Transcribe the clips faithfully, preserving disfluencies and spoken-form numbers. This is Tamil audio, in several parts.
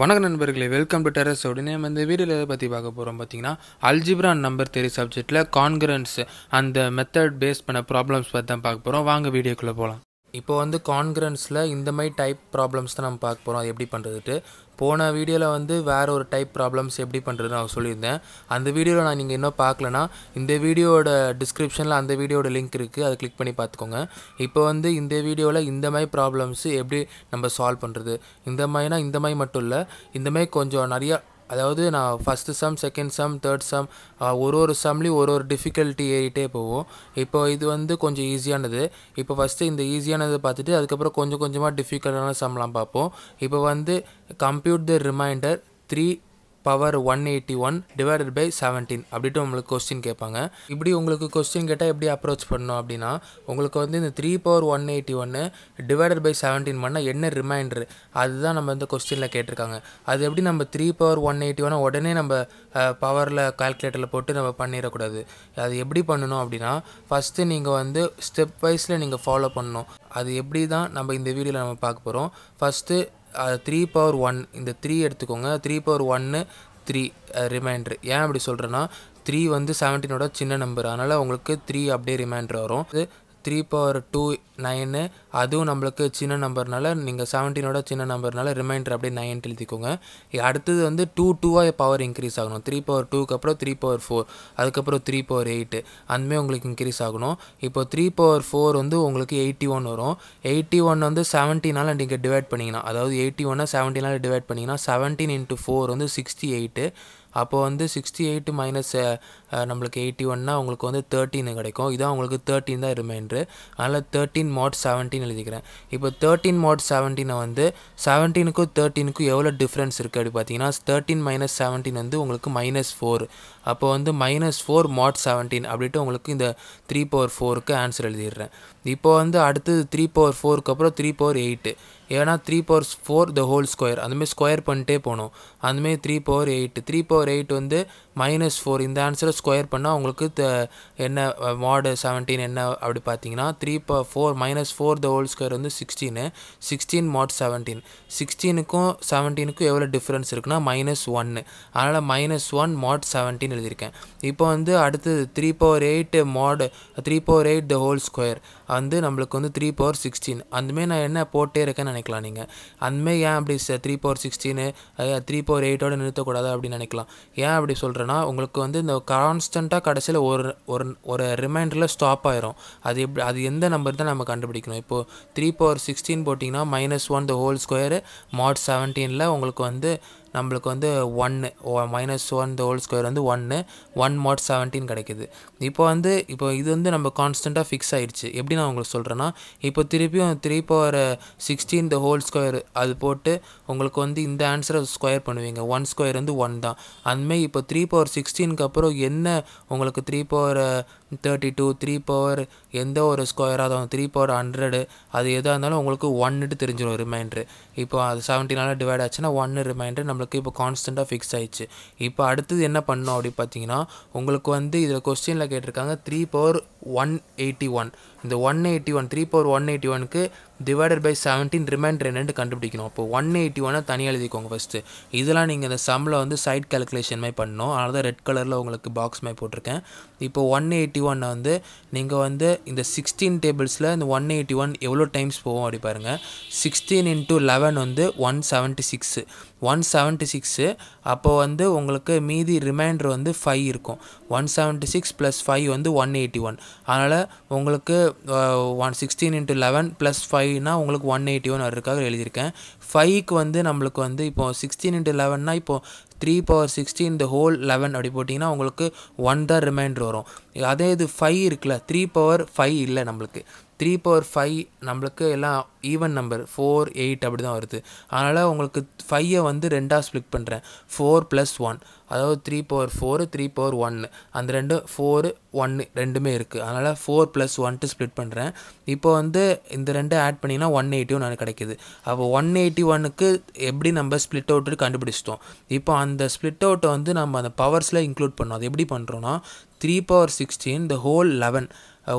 வணக்கம் நண்பர்களே, வெல்கம் டு டெரஸ் அவுட். நம்ம இந்த வீடியோவில் எதை பற்றி பார்க்க போகிறோம் பார்த்தீங்கன்னா, அல்ஜிப்ரா நம்பர் தேரி சப்ஜெக்டில் கான்கரன்ஸ் அந்த மெத்தட் பேஸ் பண்ண ப்ராப்ளம்ஸ் பற்றி தான் பார்க்க போகிறோம். வாங்க வீடியோக்குள்ளே போகலாம். இப்போ வந்து கான்கரன்ஸில் இந்த மாதிரி டைப் ப்ராப்ளம்ஸ் தான் நம்ம பார்க்க போகிறோம். அது எப்படி பண்ணுறதுட்டு போன வீடியோவில் வந்து வேறு ஒரு டைப் ப்ராப்ளம்ஸ் எப்படி பண்ணுறதுன்னு நான் சொல்லியிருந்தேன். அந்த வீடியோவில் நான் நீங்கள் இன்னும் பார்க்கலன்னா இந்த வீடியோட டிஸ்கிரிப்ஷனில் அந்த வீடியோட லிங்க் இருக்குது, அதை கிளிக் பண்ணி பார்த்துக்கோங்க. இப்போ வந்து இந்த வீடியோவில் இந்த மாதிரி ப்ராப்ளம்ஸு எப்படி நம்ம சால்வ் பண்ணுறது, இந்த மாதிரினா இந்த மாதிரி மட்டும் இல்லை, இந்த மாதிரி கொஞ்சம் நிறையா, அதாவது நான் first sum, second sum, third sum, ஒரு ஒரு சம்லேயும் ஒரு ஒரு டிஃபிகல்ட்டி ஏறிட்டே போவோம். இப்போ இது வந்து கொஞ்சம் ஈஸியானது. இப்போ ஃபஸ்ட்டு இந்த ஈஸியானதை பார்த்துட்டு அதுக்கப்புறம் கொஞ்சம் கொஞ்சமாக டிஃபிகல்ட்டான சம்லாம் பார்ப்போம். இப்போ வந்து compute the remainder three power one eighty one divided by seventeen அப்படின்ட்டு உங்களுக்கு கொஸ்டின் கேட்பாங்க. இப்படி உங்களுக்கு கொஸ்டின் கேட்டால் எப்படி அப்ரோச் பண்ணணும் அப்படின்னா, உங்களுக்கு வந்து இந்த த்ரீ பவர் ஒன் எயிட்டி ஒன்று டிவைடட் பை செவன்டீன் பண்ணால் என்ன ரிமைண்டர், அதுதான் நம்ம இந்த கொஸ்டினில் கேட்டிருக்காங்க. அது எப்படி நம்ம த்ரீ பவர் ஒன் எயிட்டி ஒன்னை உடனே நம்ம பவரில் கால்குலேட்டரில் போட்டு நம்ம பண்ணிடக்கூடாது. அது எப்படி பண்ணணும் அப்படின்னா, ஃபஸ்ட்டு நீங்கள் வந்து ஸ்டெப் வைஸில் நீங்கள் ஃபாலோ பண்ணணும். அது எப்படி தான் நம்ம இந்த வீடியோவில் நம்ம பார்க்க போகிறோம். ஃபஸ்ட்டு த்ரீ பவர் ஒன், இந்த த்ரீ எடுத்துக்கோங்க. த்ரீ பவர் ஒன்று த்ரீ ரிமைண்டர். ஏன் அப்படி சொல்கிறேன்னா, த்ரீ வந்து செவன்டீனோட சின்ன நம்பர், அதனால் உங்களுக்கு த்ரீ அப்படியே ரிமைண்டர் வரும். த்ரீ பவர் டூ நைனு, அதுவும் நம்மளுக்கு சின்ன நம்பர்னால, நீங்கள் செவன்டீனோட சின்ன நம்பர்னால ரிமைண்டர் அப்படியே நைன் எழுதிக்கோங்க. அடுத்தது வந்து டூ டூவாக பவர் இன்க்ரீஸ் ஆகணும். த்ரீ பவர் டூக்கு அப்புறம் த்ரீ பவர் ஃபோர், அதுக்கப்புறம் த்ரீ பவர் எயிட்டு, அந்தமாரி உங்களுக்கு இன்க்ரீஸ் ஆகணும். இப்போ த்ரீ பவர் ஃபோர் வந்து உங்களுக்கு எயிட்டி ஒன் வரும். எயிட்டி ஒன் வந்து செவன்டீனால் நீங்கள் டிவைட் பண்ணிங்கன்னா, அதாவது எயிட்டி ஒன்னை செவன்டீனால் டிவைட் பண்ணிங்கன்னா செவன்டீன் இன்ட்டு ஃபோர் வந்து சிக்ஸ்டி எயிட்டு. அப்போது வந்து சிக்ஸ்டி எயிட்டு மைனஸ் நம்மளுக்கு எயிட்டி ஒன்னா உங்களுக்கு வந்து தேர்ட்டின்னு கிடைக்கும். இதான் உங்களுக்கு தேர்ட்டின் தான் ரிமைண்டரு. அதனால் தேர்ட்டின் மாட் செவன்டீன் எழுதிக்கிறேன். இப்போ தேர்ட்டின் மாட் செவன்டீனை வந்து செவன்டீனுக்கும் தேர்ட்டீனுக்கும் எவ்வளோ டிஃப்ரென்ஸ் இருக்குது அப்படி பார்த்தீங்கன்னா, தேர்ட்டின் மைனஸ் செவன்டீன் வந்து உங்களுக்கு மைனஸ் ஃபோர். அப்போ வந்து மைனஸ் ஃபோர் மாட் செவன்டீன் அப்படின்ட்டு உங்களுக்கு இந்த த்ரீ பவர் ஃபோருக்கு ஆன்சர் எழுதிடுறேன். இப்போ வந்து அடுத்தது த்ரீ பவர் ஃபோருக்கு அப்புறம் த்ரீ பவர் எயிட்டு. ஏன்னா three power four the whole square, அந்தமாரி ஸ்கொயர் பண்ணிட்டே போகணும். அந்தமாரி three power eight, three power eight வந்து மைனஸ் ஃபோர். இந்த ஆன்சரை ஸ்கொயர் பண்ணால் உங்களுக்கு த என்ன மாடு செவன்டீன் என்ன அப்படி பார்த்தீங்கன்னா, three power four minus four the whole square வந்து சிக்ஸ்டீனு. சிக்ஸ்டீன் மாட் செவன்டீன், சிக்ஸ்டீனுக்கும் செவன்டீனுக்கும் எவ்வளோ டிஃப்ரென்ஸ் இருக்குன்னா மைனஸ் ஒன்று. அதனால் மைனஸ் ஒன் மாட் செவன்டீன் எழுதியிருக்கேன். இப்போ வந்து அடுத்தது three power eight mod three power eight the whole square வந்து நம்மளுக்கு வந்து த்ரீ பவர் சிக்ஸ்டீன். அந்தமாரி நான் என்ன போட்டே இருக்கேன்னு நினைக்கலாம் நீங்கள். அந்தமாரி ஏன் அப்படி three power sixteen three power எயிட்டோடு நிறுத்தக்கூடாது அப்படின்னு நினைக்கலாம். ஏன் அப்படி சொல்கிறேன்னா, உங்களுக்கு வந்து இந்த கான்ஸ்டண்ட்டாக கடைசியில் ஒரு ஒரு ரிமைண்டரில் ஸ்டாப் ஆயிரும். அது எப்படி, அது எந்த நம்பர் தான் நம்ம கண்டுபிடிக்கணும். இப்போது த்ரீ பவர் சிக்ஸ்டீன் போட்டிங்கன்னா minus one the whole square mod செவன்டீனில் உங்களுக்கு வந்து நம்மளுக்கு வந்து ஒன்று minus one the whole square வந்து ஒன்று ஒன் மாட் செவன்டீன் கிடைக்கிது. இப்போ வந்து இப்போ இது வந்து நம்ம கான்ஸ்டண்ட்டாக ஃபிக்ஸ் ஆகிடுச்சு. எப்படி நான் உங்களுக்கு சொல்கிறேன்னா, இப்போ திருப்பியும் three power sixteen the whole square அது போட்டு உங்களுக்கு வந்து இந்த ஆன்சரை ஸ்கொயர் பண்ணுவீங்க. ஒன் ஸ்கொயர் வந்து ஒன் தான். அதுமாரி இப்போ த்ரீ பவர் சிக்ஸ்டீனுக்கு அப்புறம் என்ன உங்களுக்கு three power thirty two three power எந்த ஒரு ஸ்கொயராக தான் த்ரீ பவர் ஹண்ட்ரடு அது எதாக இருந்தாலும் உங்களுக்கு ஒன்னுட்டு தெரிஞ்சிடும் ரிமைண்டரு. இப்போ அது செவன்டீனால் டிவைட் ஆச்சுன்னா ஒன்று ரிமைண்டர் நம்மளுக்கு இப்போ கான்ஸ்டண்ட்டாக ஃபிக்ஸ் ஆகிடுச்சு. இப்போ அடுத்தது என்ன பண்ணணும் அப்படி பார்த்தீங்கன்னா, உங்களுக்கு வந்து இதில் கொஸ்டினில் கேட்டிருக்காங்க three power one eighty one. இந்த one eighty one three power one eighty ஒனுக்கு டிவைடட் பை செவன்டீன் ரிமைண்டர் என்னென்னு கண்டுபிடிக்கணும். அப்போ ஒன் எயிட்டி ஒனை தனியாக எழுதிக்கோங்க ஃபஸ்ட்டு. இதெல்லாம் நீங்கள் இந்த சம்மில் வந்து சைட் கேல்குலேஷன் மாதிரி பண்ணணும். அதனால தான் ரெட் கலரில் உங்களுக்கு பாக்ஸ் மாதிரி போட்டிருக்கேன். இப்போ ஒன் எயிட்டி ஒன்னை வந்து நீங்கள் வந்து இந்த சிக்ஸ்டீன் டேபிள்ஸில் இந்த ஒன் எயிட்டி ஒன் எவ்வளோ டைம்ஸ் போகும் அப்படி பாருங்கள். சிக்ஸ்டீன் இன்ட்டு லெவன் வந்து one seventy six one seventy six அப்போது வந்து உங்களுக்கு மீதி ரிமைண்டர் வந்து ஃபைவ் இருக்கும். One seventy six plus five வந்து ஒன் எயிட்டி ஒன். அதனால் உங்களுக்கு one sixteen into eleven plus ஃபைவ்னா உங்களுக்கு ஒன் எயிட்டி ஒன் அதுக்காக எழுதியிருக்கேன். ஃபைவ்க்கு வந்து நம்மளுக்கு வந்து இப்போது சிக்ஸ்டீன் இன்ட்டு லெவன்னா இப்போது three power sixteen the whole eleven அப்படி போட்டிங்கன்னா உங்களுக்கு ஒன் தான் ரிமைண்டர் வரும். அதே இது ஃபைவ் இருக்குல்ல, த்ரீ பவர் ஃபைவ் இல்லை, நம்மளுக்கு த்ரீ பவர் ஃபைவ் நம்மளுக்கு எல்லாம் ஈவன் நம்பர் ஃபோர் எயிட் அப்படி தான் வருது. அதனால் உங்களுக்கு ஃபைவை வந்து ரெண்டாக ஸ்ப்ளிட் பண்ணுறேன். ஃபோர் ப்ளஸ் ஒன், அதாவது three power four three power ஒன்று, அந்த ரெண்டு ஃபோரு ஒன்று ரெண்டுமே இருக்குது. அதனால் ஃபோர் ப்ளஸ் ஒன்ட்டு ஸ்ப்ளிட் பண்ணுறேன். இப்போ வந்து இந்த ரெண்டு ஆட் பண்ணிங்கன்னா ஒன் எயிட்டி ஒன் எனக்கு கிடைக்கிது. அப்போ ஒன் எயிட்டி ஒன்னுக்கு எப்படி நம்ம ஸ்ப்ளிட் அவுட்டு கண்டுபிடிச்சிட்டோம். இப்போ அந்த ஸ்ப்ளிட் அவுட்டை வந்து நம்ம அந்த பவர்ஸில் இன்க்ளூட் பண்ணோம். அது எப்படி பண்ணுறோன்னா, three power sixteen the whole eleven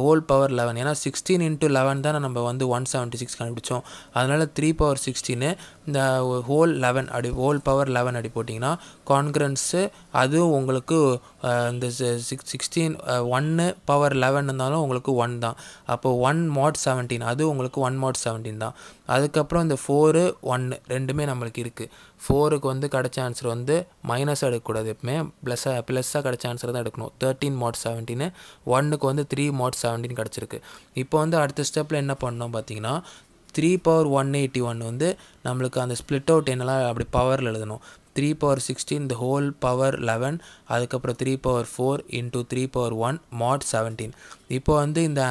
whole power eleven, ஏன்னா சிக்ஸ்டீன் இன்ட்டு லெவன் தான் நம்ம வந்து ஒன் செவன்ட்டி சிக்ஸ் கண்டுபிடிச்சோம். அதனால் த்ரீ பவர் சிக்ஸ்டீனு இந்த whole eleven அடி whole power eleven அடி போட்டிங்கனா கான்கரன்ஸ் அது உங்களுக்கு இந்த sixteen one power eleven னால உங்களுக்கு one தான் அப்ப one mod seventeen அது உங்களுக்கு one mod seventeen தான் அதுக்கு அப்புறம் இந்த four one ரெண்டுமே நமக்கு இருக்கு four க்கு வந்து கடச்ச ஆன்சர் வந்து மைனஸ் அடிக்க கூடாது எப்பமே பிளஸ் பிளஸ்ஸா கடச்ச ஆன்சர் தான் எடுக்கணும் thirteen mod seventeen one க்கு வந்து three mod seventeen கடச்சிருக்கு இப்போ வந்து அடுத்த ஸ்டெப்ல என்ன பண்ணனும் பாத்தீங்கன்னா three power one eighty-one வந்து நமக்கு அந்த split out என்னலாம் அப்படி பவர்ல எழுதணும் three power sixteen the whole power eleven அதுக்கு அப்புறம் three power four into three power one mod seventeen இப்போ வந்து இந்த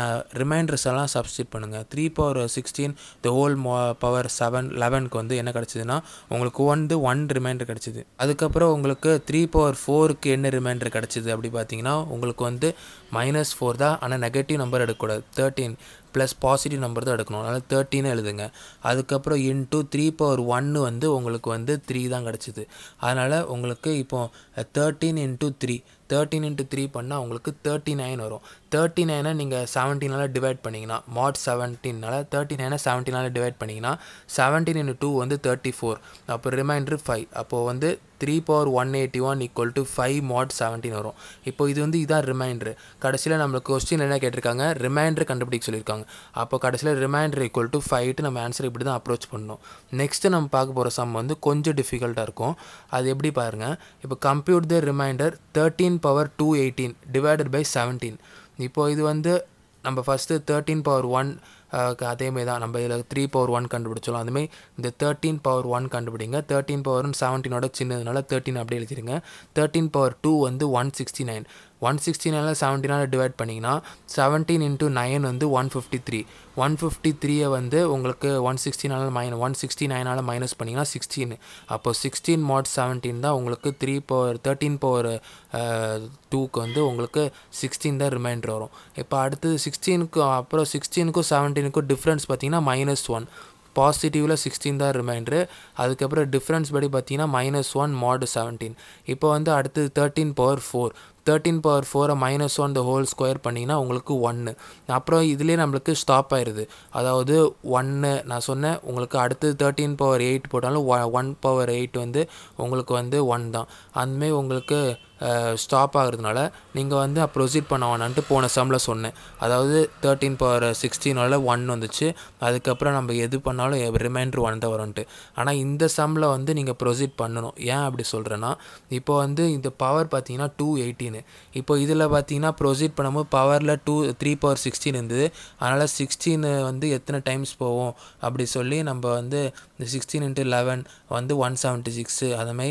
ரிமைண்டர்ஸ் எல்லாம் சப்ஸ்டிட் பண்ணுங்க three power sixteen the whole power seven eleven க்கு வந்து என்ன கிடைச்சதுனா உங்களுக்கு வந்து one ரிமைண்டர் கிடைச்சது அதுக்கு அப்புறம் உங்களுக்கு three power four க்கு என்ன ரிமைண்டர் கிடைச்சது அப்படி பாத்தீங்கன்னா உங்களுக்கு வந்து minus four தான் ஆனா நெகட்டிவ் நம்பர் எடுக்க கூடாது thirteen plus positive number தான் எடுக்கணும் அதனால thirteen எழுதுங்க அதுக்கு அப்புறம் into three power one வந்து உங்களுக்கு வந்து three தான் கிடைச்சது அதனால உங்களுக்கு இப்போ thirteen into three thirteen into three பண்ணா உங்களுக்கு thirty-nine வரும் thirty-nine-ஐ நீங்க seventeen ஆல டிவைட் பண்ணீங்கனா mod seventeen னால thirty-nine-ஐ seventeen ஆல டிவைட் பண்ணீங்கனா seventeen into two வந்து thirty-four அப்ப ரிமைண்டர் five அப்போ வந்து three power one eighty-one equal to five mod seventeen வரும் இப்போ இது வந்து இதான் ரிமைண்டர் கடைசில நமக்கு क्वेश्चन என்ன கேட்டிருக்காங்க ரிமைண்டர் கண்டுபிடிக்க சொல்லிருக்காங்க அப்ப கடைசில ரிமைண்டர் equal to five னு நம்ம ஆன்சர் இப்படி தான் அப்ரோச் பண்ணனும் நெக்ஸ்ட் நம்ம பார்க்க போற சம் வந்து கொஞ்சம் டிஃபிகல்ட்டா இருக்கும் அது எப்படி பாருங்க இப்போ compute the remainder thirteen power two eighteen divided by seventeen இப்போ இது வந்து நம்ம ஃபர்ஸ்ட் thirteen power one அதே மாதிரி தான் நம்ம இதுல three power one கண்டுபிடிச்சோம் அதுமே இந்த thirteen power one கண்டுபிடிங்க thirteen power seventeen ஓட சின்னதுனால thirteen அப்படியே எழுதிடுங்க thirteen power two வந்து one sixty-nine one sixty-nine ல seventeen ஆல டிவைட் பண்ணீங்கனா seventeen into nine வந்து one fifty-three one fifty-three ஐ வந்து உங்களுக்கு one sixteen ஆல minus one sixty-nine ஆல minus பண்ணீங்கனா sixteen அப்போ sixteen mod seventeen தான் உங்களுக்கு three power thirteen power two க்கு வந்து உங்களுக்கு sixteen தான் ரிமைண்டர் வரும் இப்போ அடுத்து sixteen க்கு அப்புறம் sixteen க்கு seventeen க்கு டிஃபரன்ஸ் பாத்தீங்கனா minus one positive la sixteen da remainder adukku apra difference badi pathina minus one mod seventeen ipo vandu aduthu thirteen power four thirteen power four minus one the whole square pannina ungalku one apra idile namukku stop aayirudhu adavadhu one na sonna ungalku aduthu thirteen power eight potalum one power eight vandu ungalku vandu one da andme ungalku stop ஆகிறதுனால நீங்க வந்து ப்ரோசீட் பண்ணவனான்னு போன சம்ல சொன்னேன் அதாவது thirteen power sixteen னால one வந்துச்சு அதுக்கு அப்புறம் நம்ம எது பண்ணாலும் ரிமைண்டர் one தான் வரும்னு ஆனா இந்த சம்ல வந்து நீங்க ப்ரோசீட் பண்ணனும் ஏன் அப்படி சொல்றேன்னா இப்போ வந்து இந்த பவர் பாத்தீங்கன்னா two eighteen இப்போ இதுல பாத்தீங்கன்னா ப்ரோசீட் பண்ணும்போது பவர்ல two three power sixteen இருந்தது அதனால sixteen வந்து எத்தனை டைம்ஸ் போவும் அப்படி சொல்லி நம்ம வந்து sixteen into eleven வந்து one seventy-six அதமே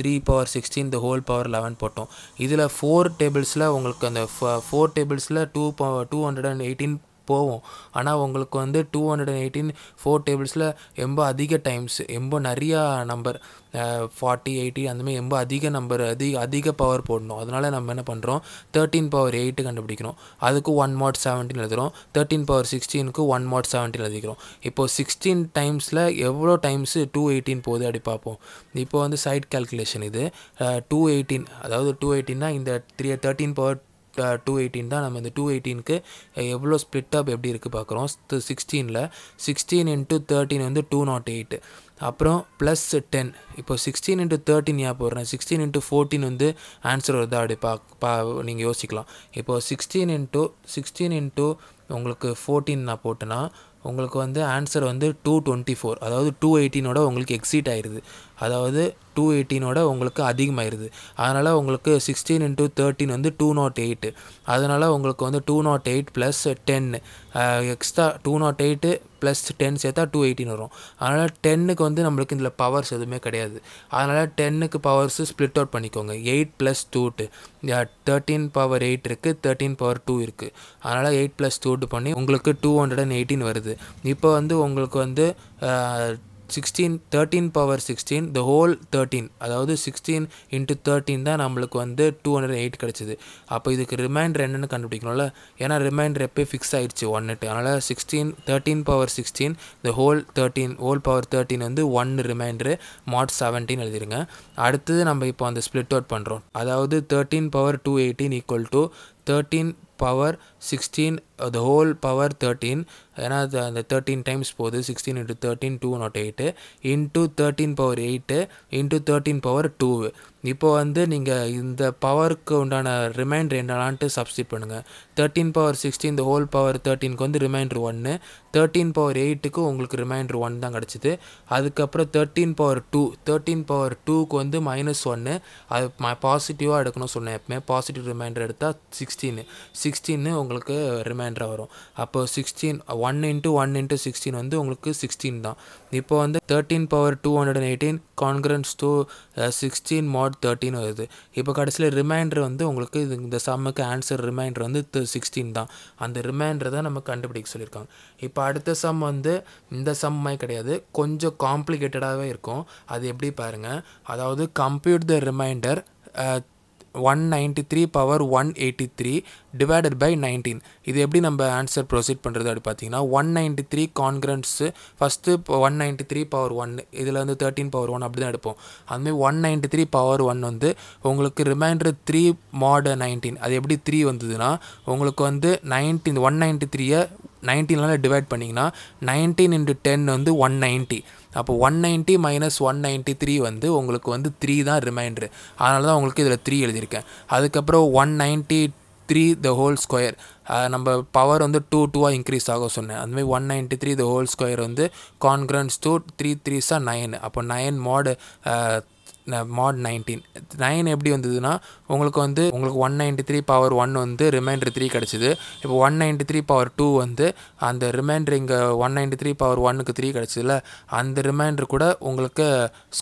three power sixteen the whole power eleven போட்டோம் இதுல four tables ல உங்களுக்கு அந்த four tables ல two power two eighteen போவும் ஆனா உங்களுக்கு வந்து two eighteen four tables ல ரொம்ப அதிக டைம்ஸ் ரொம்ப நிறைய நம்பர் forty eighty அந்த மாதிரி ரொம்ப அதிக நம்பர் அதிக பவர் போடணும் அதனால நம்ம என்ன பண்றோம் thirteen power eight கண்டுபிடிக்கிறோம் அதுக்கு one mod seventeen எழுதுறோம் thirteen power sixteen க்கு one mod seventeen எழுதிக்கிறோம் இப்போ sixteen times ல எவ்வளவு டைம்ஸ் two eighteen போகுது அப்படி பாப்போம் இப்போ வந்து சைடு கால்குலேஷன் இது two eighteen அதாவது two eighteen னா இந்த thirteen power two eighteen தான் நம்ம இந்த two eighteen க்கு எவ்ளோ ஸ்ப்ளிட் அப் எப்படி இருக்கு பார்க்கறோம் sixteen ல sixteen into thirteen வந்து two oh eight அப்புறம் plus ten இப்போ sixteen into thirteen யா போறேன் sixteen into fourteen வந்து ஆன்சர் வருது அப்படி பா நீங்க யோசிக்கலாம் இப்போ sixteen into sixteen into உங்களுக்கு fourteen நான் போட்டனா உங்களுக்கு வந்து ஆன்சர் வந்து two twenty-four அதாவது two eighteen ஓட உங்களுக்கு எக்ஸிட் ஆயிருது அதாவது two eighteen ஓட உங்களுக்கு அதிகமாயிருது அதனால உங்களுக்கு sixteen into thirteen வந்து two oh eight அதனால உங்களுக்கு வந்து two oh eight plus ten extra two oh eight plus ten சேர்த்தா two eighteen வரும் அதனால ten க்கு வந்து நமக்கு இதுல பவர்ஸ் எதுமே கிடையாது அதனால ten க்கு பவர்ஸ் ஸ்ப்ளிட் அவுட் பண்ணிக்கோங்க eight plus two thirteen power eight இருக்கு thirteen power two இருக்கு அதனால eight plus two பண்ணி உங்களுக்கு two eighteen வருது இப்போ வந்து உங்களுக்கு வந்து sixteen thirteen power sixteen the whole thirteen அதாவது sixteen into thirteen தான் நமக்கு வந்து two oh eight கிடைச்சது அப்ப இதுக்கு ரிமைண்டர் என்னன்னு கண்டுபிடிக்கணும்ல ஏனா ரிமைண்டர் எப்பே ஃபிக்ஸ் ஆயிருச்சு one னு அதனால sixteen thirteen power sixteen the whole thirteen whole power thirteen வந்து one ரிமைண்டர் mod seventeen எழுதிடுங்க அடுத்து நம்ம இப்போ அந்த ஸ்ப்ளிட் அவுட் பண்றோம் அதாவது thirteen power two eighteen equal to thirteen power sixteen the whole power thirteen ஏன்னா அந்த தேர்ட்டீன் டைம்ஸ் போகுது, sixteen into thirteen two not eight into thirteen power eight into thirteen power two. இப்போ வந்து நீங்கள் இந்த பவருக்கு உண்டான ரிமைண்டர் என்னலான்ட்டு சப்ஸ்டிட் பண்ணுங்கள். தேர்ட்டின் பவர் சிக்ஸ்டீன் இந்த ஹோல் பவர் தேர்ட்டீனுக்கு வந்து ரிமைண்டர் ஒன்று, தேர்ட்டின் பவர் எயிட்டுக்கு உங்களுக்கு ரிமைண்டர் ஒன் தான் கிடச்சிது. அதுக்கப்புறம் thirteen power two thirteen power டூக்கு வந்து மைனஸ் ஒன்று, அது பாசிட்டிவாக எடுக்கணும்னு சொன்னேன். எப்பவுமே பாசிட்டிவ் ரிமைண்டர் எடுத்தால் சிக்ஸ்டீனு சிக்ஸ்டீன்னு உங்களுக்கு ரிமைண்டராக வரும். அப்போ sixteen one into one into sixteen வந்து உங்களுக்கு சிக்ஸ்டீன் தான். இப்போ வந்து thirteen power two hundred and eighteen congruence to sixteen mod thirteen வருது. இப்போ கடைசியில் ரிமைண்டர் வந்து உங்களுக்கு இது இந்த சம்முக்கு ஆன்சர் ரிமைண்டர் வந்து சிக்ஸ்டீன் தான். அந்த ரிமைண்டர் தான் நம்ம கண்டுபிடிக்க சொல்லியிருக்காங்க. இப்போ அடுத்த சம் வந்து இந்த சம் மாதிரி கிடையாது, கொஞ்சம் காம்ப்ளிகேட்டடாகவே இருக்கும். அது எப்படி பாருங்கள், அதாவது compute the remainder one ninety three power one eighty three divided by nineteen. இது எப்படி நம்ம ஆன்சர் ப்ரொசீட் பண்ணுறது அப்படி பார்த்தீங்கன்னா, one ninety three congruence first one ninety three power one இதில் வந்து தேர்ட்டின் பவர் ஒன் அப்படி தான் எடுப்போம். அதுமாதிரி one ninety three power one வந்து உங்களுக்கு ரிமைண்டர் த்ரீ மாடு நைன்டீன். அது எப்படி த்ரீ வந்ததுன்னா உங்களுக்கு வந்து நைன்டீன் ஒன் நைன்ட்டி த்ரீயை நைன்டீனால் டிவைட் பண்ணிங்கன்னா நைன்டீன் இன்ட்டு டென் வந்து ஒன் நைன்ட்டி. அப்போ one ninety minus one ninety three வந்து உங்களுக்கு வந்து த்ரீ தான் ரிமைண்டரு. அதனால தான் உங்களுக்கு இதில் த்ரீ எழுதியிருக்கேன். அதுக்கப்புறம் one ninety three the whole square நம்ம பவர் வந்து டூ டூவாக இன்க்ரீஸ் ஆக சொன்னேன். அதுமாதிரி one ninety three the whole square வந்து கான்கிரன்ஸ் டூ த்ரீ த்ரீஸாக நைன். அப்போ nine mod mod nineteen. Nine எப்படி வந்ததுன்னா உங்களுக்கு வந்து உங்களுக்கு one ninety three power one வந்து ரிமைண்டர் த்ரீ கிடச்சிது. இப்போ one ninety three power two வந்து அந்த ரிமைண்டர் இங்கே ஒன் நைன்ட்டி த்ரீ பவர் ஒன்னுக்கு த்ரீ கிடச்சிதுல அந்த ரிமைண்டர் கூட உங்களுக்கு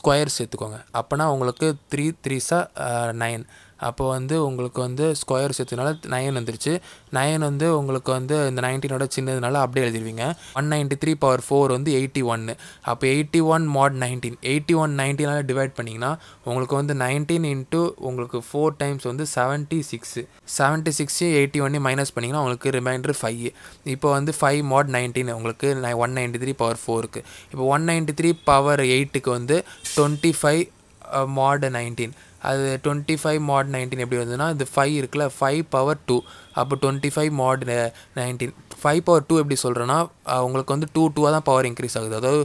ஸ்கொயர் சேர்த்துக்கோங்க. அப்போனா உங்களுக்கு த்ரீ த்ரீஸாக நைன். அப்போ வந்து உங்களுக்கு வந்து ஸ்கொயர் சேர்த்ததுனால நைன் வந்துருச்சு. நைன் வந்து உங்களுக்கு வந்து இந்த நைன்டீனோட சின்னதுனால அப்படியே எழுதிடுவீங்க. One ninety three power four வந்து எயிட்டி ஒன்று. அப்போ eighty one mod nineteen eighty one நைன்டீனால் டிவைட் பண்ணிங்கன்னா உங்களுக்கு வந்து நைன்டீன் இன்ட்டு உங்களுக்கு ஃபோர் டைம்ஸ் வந்து seventy six seventy six eighty ஒன்று மைனஸ் பண்ணிங்கன்னா உங்களுக்கு ரிமைண்டர் ஃபைவ். இப்போ வந்து ஃபைவ் மாட் நைன்டீன் உங்களுக்கு ஒன் நைன்ட்டி த்ரீ பவர் ஃபோருக்கு. இப்போ ஒன் நைன்ட்டி த்ரீ பவர் எயிட்டுக்கு வந்து டுவெண்ட்டி ஃபைவ் மாட் நைன்டீன். அது டுவெண்ட்டி ஃபைவ் மாட் நைன்டீன் எப்படி வந்ததுன்னா இந்த ஃபைவ் இருக்குல்ல ஃபைவ் பவர் டூ. அப்போ twenty five mod nineteen five power two எப்படி சொல்கிறேன்னா உங்களுக்கு வந்து டூ டூவாக தான் பவர் இன்க்ரீஸ் ஆகுது. அதாவது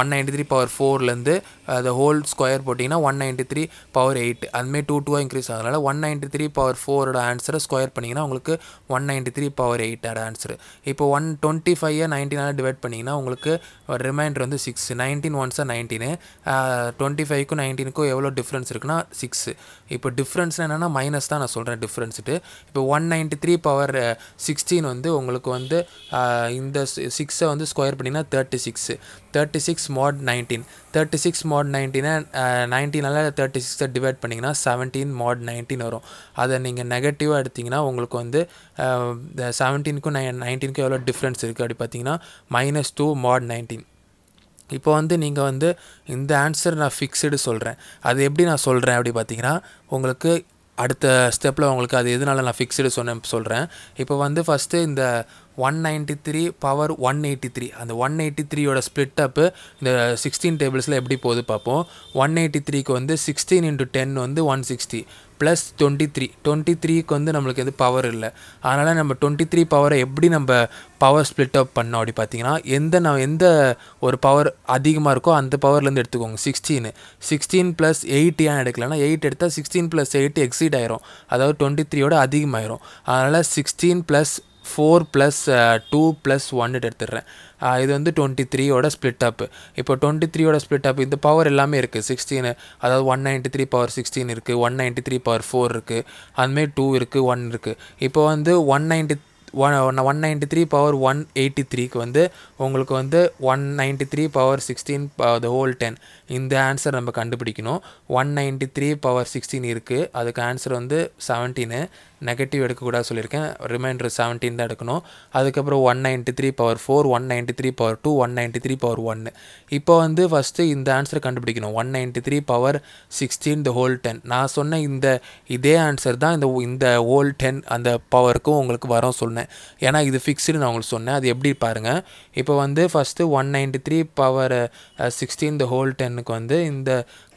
ஒன் நைன்ட்டி த்ரீ பவர் ஃபோர்லேருந்து அது ஹோல் ஸ்கொயர் போட்டிங்கன்னா one ninety three power eight. அதுமாரி டூ டூவாக இன்க்ரீஸ் ஆகுதுனால ஒன் நைன்ட்டி த்ரீ பவர் ஃபோரோட ஆன்சரை ஸ்கொயர் பண்ணிங்கன்னா உங்களுக்கு ஒன் நைன்ட்டி த்ரீ பவர் எயிட்டோட ஆன்சரு. இப்போ ஒன் டுவெண்ட்டி ஃபைவை நைன்டீனால் டிவைட் பண்ணிங்கன்னா உங்களுக்கு ரிமைண்டர் வந்து சிக்ஸ். நைன்டீன் ஒன்ஸாக நைன்டீனு டுவெண்ட்டி ஃபைவ்க்கும் நைன்டீனுக்கும் எவ்வளோ டிஃப்ரென்ஸ் இருக்குன்னா சிக்ஸு. இப்போ டிஃப்ரென்ஸ்னால் என்னென்னா மைனஸ் தான் நான் சொல்கிறேன் டிஃப்ரென்ஸுட்டு. இப்போ one ninety three power sixteen வந்து உங்களுக்கு வந்து இந்த சிக்ஸை வந்து ஸ்கொயர் பண்ணிங்கன்னா thirty six thirty six mod nineteen thirty six mod நைன்டீனை நைன்டீனால் தேர்ட்டி சிக்ஸை டிவைட் பண்ணிங்கன்னா செவன்டீன் மாட் நைன்டீன் வரும். அதை நீங்கள் நெகட்டிவாக எடுத்திங்கன்னா உங்களுக்கு வந்து செவன்டீனுக்கும் நை நைன்டீனுக்கும் எவ்வளோ டிஃப்ரென்ஸ் இருக்குது அப்படி பார்த்தீங்கன்னா மைனஸ் டூ மாட் நைன்டீன். இப்போ வந்து நீங்கள் வந்து இந்த ஆன்சர் நான் ஃபிக்ஸ்டு சொல்கிறேன். அது எப்படி நான் சொல்கிறேன் அப்படி பார்த்தீங்கன்னா உங்களுக்கு அடுத்த ஸ்டெப்பில் உங்களுக்கு அது எதனால நான் ஃபிக்ஸ்டு சொன்னேன் சொல்கிறேன். இப்போ வந்து ஃபஸ்ட்டு இந்த one ninety three power one eighty three அந்த ஒன் எயிட்டி த்ரீயோட ஸ்பிளிட் அப்பு இந்த சிக்ஸ்டீன் டேபிள்ஸில் எப்படி போகுது பார்ப்போம். ஒன் எயிட்டி த்ரீக்கு வந்து சிக்ஸ்டீன் இன்ட்டு டென் வந்து one sixty plus twenty three twenty த்ரீக்கு வந்து நம்மளுக்கு எது பவர் இல்லை. அதனால் நம்ம டுவெண்ட்டி த்ரீ பவரை எப்படி நம்ம பவர் ஸ்பிளிட் அப் பண்ணோம் அப்படி பார்த்தீங்கன்னா எந்த நான் எந்த ஒரு பவர் அதிகமாக இருக்கோ அந்த பவர்லேருந்து எடுத்துக்கோங்க. சிக்ஸ்டீனு சிக்ஸ்டீன் ப்ளஸ் எயிட் ஏன் எடுக்கலன்னா எயிட் எடுத்தால் சிக்ஸ்டீன் ப்ளஸ் எயிட் எக்ஸீட் ஆயிரும். அதாவது டுவெண்ட்டி த்ரீயோட அதிகமாயிரும். அதனால் sixteen plus four plus two plus ஒன்னு எடுத்துடுறேன். இது வந்து டுவெண்ட்டி த்ரீயோட ஸ்பிளிட் அப்பு. இப்போ டுவெண்ட்டி த்ரீயோட ஸ்பிளிட் அப் இந்த பவர் எல்லாமே இருக்குது. சிக்ஸ்டீனு அதாவது one ninety three power sixteen இருக்குது, one ninety three power four இருக்குது, அதுமாரி டூ இருக்குது, ஒன் இருக்குது. இப்போ வந்து one ninety one one ninety three power one eighty த்ரீக்கு வந்து உங்களுக்கு வந்து one ninety three power sixteen the whole ten இந்த ஆன்சர் நம்ம கண்டுபிடிக்கணும். One ninety three power sixteen இருக்குது, அதுக்கு ஆன்சர் வந்து செவன்டீனு. நெகட்டிவ் எடுக்கக்கூடாது சொல்லியிருக்கேன், ரிமைண்டர் செவன்டீன் தான் எடுக்கணும். அதுக்கப்புறம் one ninety three power four one ninety three power two one ninety three power ஒன்று. இப்போ வந்து ஃபஸ்ட்டு இந்த ஆன்சர் கண்டுபிடிக்கணும். One ninety three power sixteen the whole ten நான் சொன்ன இந்த இதே ஆன்சர் தான் இந்த இந்த ஹோல் டென் அந்த பவருக்கும் உங்களுக்கு வரும் சொன்னேன். ஏன்னா இது ஃபிக்ஸ்டு நான் உங்களுக்கு சொன்னேன். அது எப்படி பாருங்கள். இப்போ வந்து first one ninety three power sixteen the whole டென்னுக்கு வந்து இந்த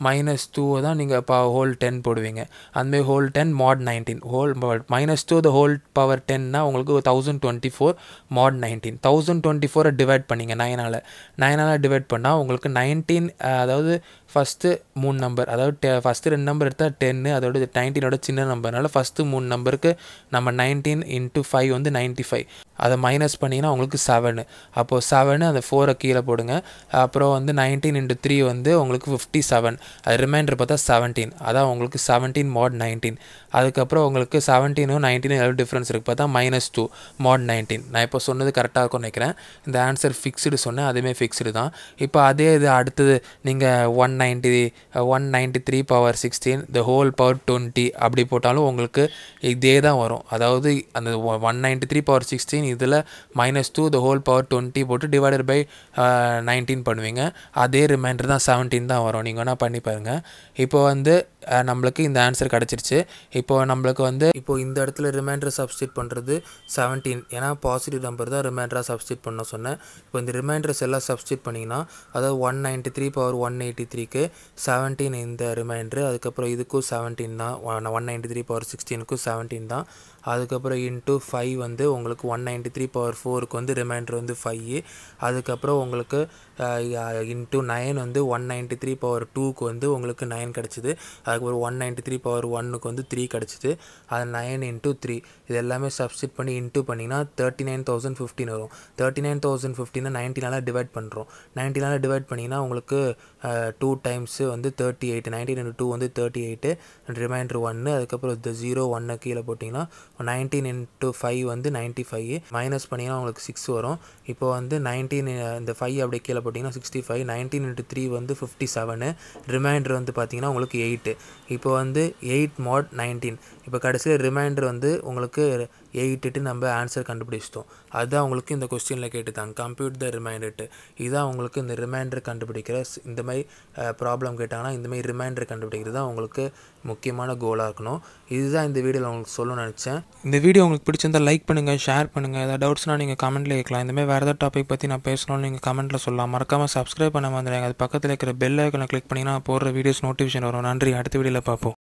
மைனஸ் டூ தான் நீங்கள் இப்போ ஹோல் டென் போடுவீங்க. அதுமாரி whole ten mod nineteen whole power minus two the whole power ten na ungalku one thousand twenty-four mod nineteen one thousand twenty-four divide panninga nine ala nine ala divide panna ungalku nineteen adavadhu first three number adavadhu first two number edutha ten adavadhu nineteen oda chinna number nala first three number ku nama nineteen into five vandu ninety-five ada minus pannina ungalku seven appo seven and four கீழ போடுங்க அப்புறம் வந்து nineteen into three வந்து உங்களுக்கு fifty-seven அது ரிமைண்டர் பார்த்தா seventeen அதான் உங்களுக்கு seventeen mod nineteen அதுக்கு அப்புறம் உங்களுக்கு seventeen உம் nineteen உம் எவ்வளவு டிஃபரன்ஸ் இருக்கு பார்த்தா minus two mod nineteen நான் இப்ப சொன்னது கரெக்ட்டா இருக்கும்னு நினைக்கிறேன் இந்த ஆன்சர் ஃபிக்ஸ்டு சொன்னேன் அதுமே ஃபிக்ஸ்டு தான் இப்போ அதே இது அடுத்து நீங்க one ninety-three power sixteen the whole power twenty அப்படி போட்டாலும் உங்களுக்கு இதே தான் வரும் அதாவது அந்த one ninety-three power sixteen இதுல minus two the whole power twenty போட்டு divided by Uh, nineteen பண்ணுவீங்க அதே ரிமைண்டர் தான் seventeen தான் வரும் நீங்க என்ன பண்ணி பாருங்க இப்போ வந்து நமக்கு இந்த ஆன்சர் கிடைச்சிருச்சு இப்போ நமக்கு வந்து இப்போ இந்த இடத்துல ரிமைண்டர் சப்ஸ்டிட் பண்றது seventeen ஏனா பாசிட்டிவ் நம்பர் தான் ரிமைண்டரா சப்ஸ்டிட் பண்ண சொன்னேன் இப்போ இந்த ரிமைண்டர்ஸ் எல்லாம் சப்ஸ்டிட் பண்ணீங்கனா அதாவது one ninety-three power one eighty-three க்கு seventeen இந்த ரிமைண்டர் அதுக்கு அப்புறம் இதுக்கு seventeen தான் one ninety-three power sixteen க்கு seventeen தான் அதுக்கு அப்புறம் into five வந்து உங்களுக்கு one ninety-three power four க்கு வந்து ரிமைண்டர் வந்து five அதுக்கு அப்புறம் உங்களுக்கு into nine வந்து one ninety-three power two க்கு வந்து உங்களுக்கு nine கிடைச்சது அதுக்கு ஒரு one ninety-three power one க்கு வந்து three கிடைச்சது அது nine into three இது எல்லாமே சப்ஸ்டிட் பண்ணி into பண்ணினா thirty-nine thousand fifteen வரும் thirty-nine thousand fifteen nineteen ஆல டிவைட் பண்றோம் nineteen ஆல டிவைட் பண்ணினா உங்களுக்கு two times வந்து thirty-eight nineteen into two வந்து thirty-eight and remainder one அதுக்கு அப்புறம் the zero one கீழ போடினா nineteen into five வந்து ninety-five minus பண்ணினா உங்களுக்கு six வரும் இப்போ வந்து nineteen இந்த five அப்படியே கீழ போடினா sixty-five nineteen into three வந்து fifty-seven remainder வந்து பாத்தீங்கன்னா உங்களுக்கு eight இப்போ வந்து eight mod nineteen இப்போ கடைசில ரிமைண்டர் வந்து உங்களுக்கு eight ட்டு நம்ம ஆன்சர் கண்டுபிடிச்சோம் அதான் உங்களுக்கு இந்த क्वेश्चनல கேட்டுதாங்க கம்ப்யூட் தி ரிமைண்டர் இதான் உங்களுக்கு இந்த ரிமைண்டர் கண்டுபிடிக்கிற இந்த மாதிரி ப்ராப்ளம் கேட்டாங்கன்னா இந்த மாதிரி ரிமைண்டர் கண்டுபிடிக்கிறது தான் உங்களுக்கு முக்கியமான கோலா இருக்கணும் இதுதான் இந்த வீடியோல உங்களுக்கு சொல்லணும் நினைச்சேன் இந்த வீடியோ உங்களுக்கு பிடிச்சிருந்தா லைக் பண்ணுங்க ஷேர் பண்ணுங்க ஏதாவது டவுட்ஸ்னா நீங்க கமெண்ட்ல கேக்கலாம் இந்த மாதிரி வேற ஏதாவது டாபிக் பத்தி நான் பேசணும்னு நீங்க கமெண்ட்ல சொல்லலாம் மறக்காம Subscribe பண்ண மறந்துடாதீங்க அது பக்கத்துல இருக்கிற பெல் ஐகானை கிளிக் பண்ணீங்கன்னா போற வீடியோஸ் நோட்டிஃபிகேஷன் வரும் நன்றி அடுத்த வீடியோல பாப்போம்